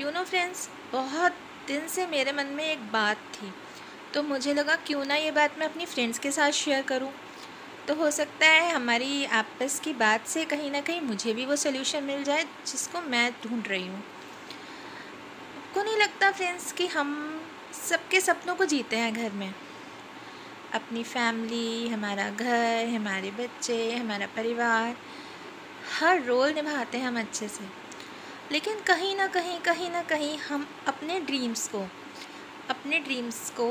You know friends, बहुत दिन से मेरे मन में एक बात थी, तो मुझे लगा क्यों ना ये बात मैं अपनी फ्रेंड्स के साथ शेयर करूं। तो हो सकता है हमारी आपस की बात से कहीं ना कहीं मुझे भी वो सल्यूशन मिल जाए जिसको मैं ढूंढ रही हूँ। आपको नहीं लगता फ्रेंड्स कि हम सबके सपनों को जीते हैं घर में, अपनी फैमिली, हमारा घर, हमारे बच्चे, हमारा परिवार, हर रोल निभाते हैं हम अच्छे से, लेकिन कहीं ना कहीं हम अपने ड्रीम्स को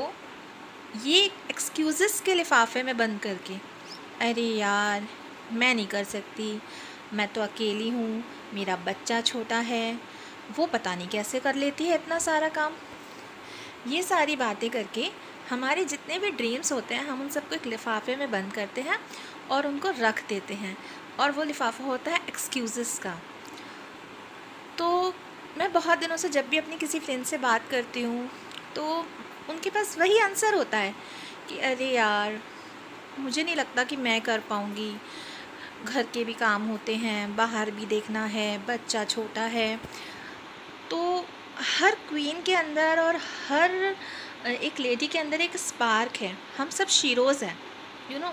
ये एक्सक्यूज़ेस के लिफाफे में बंद करके, अरे यार मैं नहीं कर सकती, मैं तो अकेली हूँ, मेरा बच्चा छोटा है, वो पता नहीं कैसे कर लेती है इतना सारा काम, ये सारी बातें करके हमारे जितने भी ड्रीम्स होते हैं हम उन सबको एक लिफाफे में बंद करते हैं और उनको रख देते हैं, और वो लिफाफा होता है एक्सक्यूज़ेस का। तो मैं बहुत दिनों से जब भी अपनी किसी फ्रेंड से बात करती हूँ तो उनके पास वही आंसर होता है कि अरे यार मुझे नहीं लगता कि मैं कर पाऊँगी, घर के भी काम होते हैं, बाहर भी देखना है, बच्चा छोटा है। तो हर क्वीन के अंदर और हर एक लेडी के अंदर एक स्पार्क है, हम सब शीरोज़ हैं यू नो,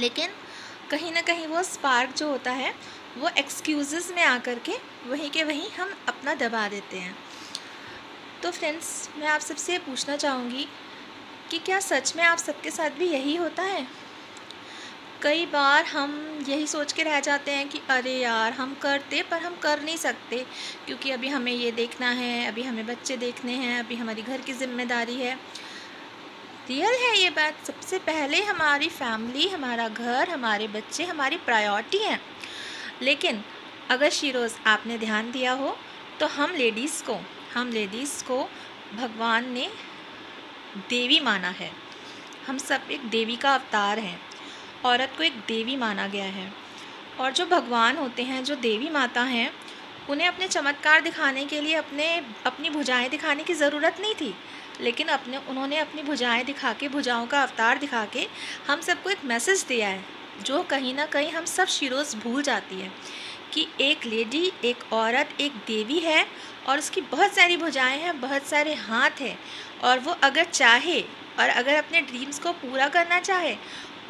लेकिन कहीं ना कहीं वो स्पार्क जो होता है वो एक्सक्यूज़ेस में आकर के वहीं के वहीं हम अपना दबा देते हैं। तो फ्रेंड्स, मैं आप सबसे पूछना चाहूँगी कि क्या सच में आप सबके साथ भी यही होता है? कई बार हम यही सोच के रह जाते हैं कि अरे यार हम करते पर हम कर नहीं सकते, क्योंकि अभी हमें ये देखना है, अभी हमें बच्चे देखने हैं, अभी हमारी घर की जिम्मेदारी है। रियल है ये बात, सबसे पहले हमारी फैमिली, हमारा घर, हमारे बच्चे हमारी प्रायोरिटी हैं, लेकिन अगर शीरोज़ आपने ध्यान दिया हो तो हम लेडीज़ को भगवान ने देवी माना है। हम सब एक देवी का अवतार हैं, औरत को एक देवी माना गया है, और जो भगवान होते हैं, जो देवी माता हैं, उन्हें अपने चमत्कार दिखाने के लिए अपनी भुजाएं दिखाने की ज़रूरत नहीं थी, लेकिन उन्होंने अपनी भुजाएं दिखा के, भुजाओं का अवतार दिखा के हम सबको एक मैसेज दिया है, जो कहीं ना कहीं हम सब शीरोज़ भूल जाती है कि एक लेडी, एक औरत एक देवी है, और उसकी बहुत सारी भुजाएँ हैं, बहुत सारे हाथ हैं, और वो अगर चाहे और अगर अपने ड्रीम्स को पूरा करना चाहे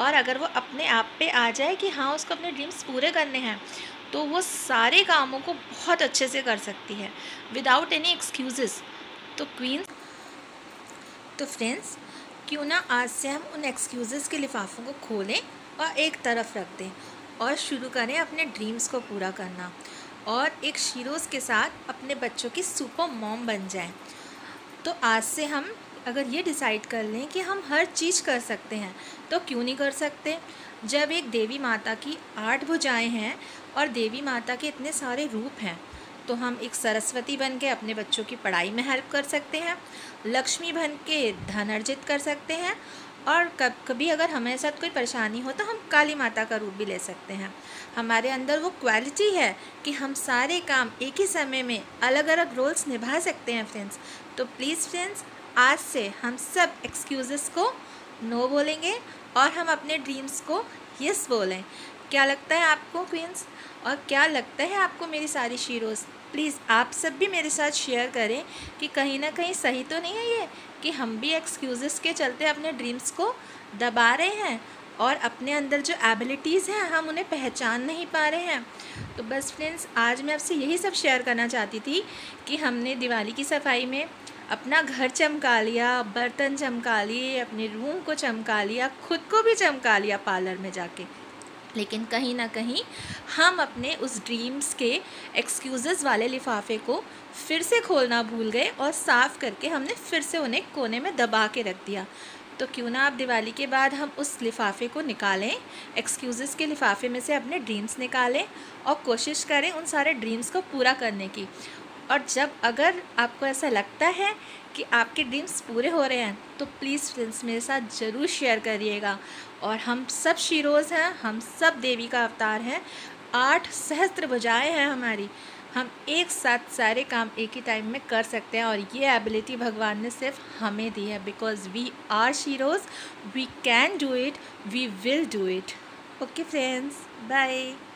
और अगर वो अपने आप पे आ जाए कि हाँ उसको अपने ड्रीम्स पूरे करने हैं, तो वो सारे कामों को बहुत अच्छे से कर सकती है विदाउट एनी एक्सक्यूज़ेस। तो फ्रेंड्स, क्यों ना आज से हम उन एक्सक्यूज़ेस के लिफाफों को खोलें और एक तरफ रख दें और शुरू करें अपने ड्रीम्स को पूरा करना, और एक शीरोज़ के साथ अपने बच्चों की सुपर मॉम बन जाएं। तो आज से हम अगर ये डिसाइड कर लें कि हम हर चीज़ कर सकते हैं, तो क्यों नहीं कर सकते? जब एक देवी माता की 8 भुजाएं हैं और देवी माता के इतने सारे रूप हैं, तो हम एक सरस्वती बन के अपने बच्चों की पढ़ाई में हेल्प कर सकते हैं, लक्ष्मी बन के धन अर्जित कर सकते हैं, और कभी अगर हमारे साथ कोई परेशानी हो तो हम काली माता का रूप भी ले सकते हैं। हमारे अंदर वो क्वालिटी है कि हम सारे काम एक ही समय में अलग अलग रोल्स निभा सकते हैं फ्रेंड्स। तो प्लीज़ फ्रेंड्स, आज से हम सब एक्सक्यूज़ेस को नो बोलेंगे और हम अपने ड्रीम्स को यस बोलें। क्या लगता है आपको क्वींस, और क्या लगता है आपको मेरी सारी शीरोज़? प्लीज़ आप सब भी मेरे साथ शेयर करें कि कहीं ना कहीं सही तो नहीं है ये कि हम भी एक्सक्यूज़ेस के चलते अपने ड्रीम्स को दबा रहे हैं और अपने अंदर जो एबिलिटीज़ हैं हम उन्हें पहचान नहीं पा रहे हैं। तो बस फ्रेंड्स, आज मैं आपसे यही सब शेयर करना चाहती थी कि हमने दिवाली की सफाई में अपना घर चमका लिया, बर्तन चमका लिए, अपने रूम को चमका लिया, खुद को भी चमका लिया पार्लर में जाके, लेकिन कहीं ना कहीं हम अपने उस ड्रीम्स के एक्सक्यूज़ेस वाले लिफाफे को फिर से खोलना भूल गए और साफ़ करके हमने फिर से उन्हें कोने में दबा के रख दिया। तो क्यों ना आप दिवाली के बाद हम उस लिफाफे को निकालें, एक्सक्यूज़ेस के लिफाफे में से अपने ड्रीम्स निकालें और कोशिश करें उन सारे ड्रीम्स को पूरा करने की। और जब अगर आपको ऐसा लगता है कि आपके ड्रीम्स पूरे हो रहे हैं, तो प्लीज़ फ्रेंड्स मेरे साथ ज़रूर शेयर करिएगा। और हम सब शीरोज़ हैं, हम सब देवी का अवतार हैं, 8 सहस्त्र भुजाएँ हैं हमारी, हम एक साथ सारे काम एक ही टाइम में कर सकते हैं, और ये एबिलिटी भगवान ने सिर्फ हमें दी है। Because we are sheroes, we can do it, we will do it. Okay friends, bye.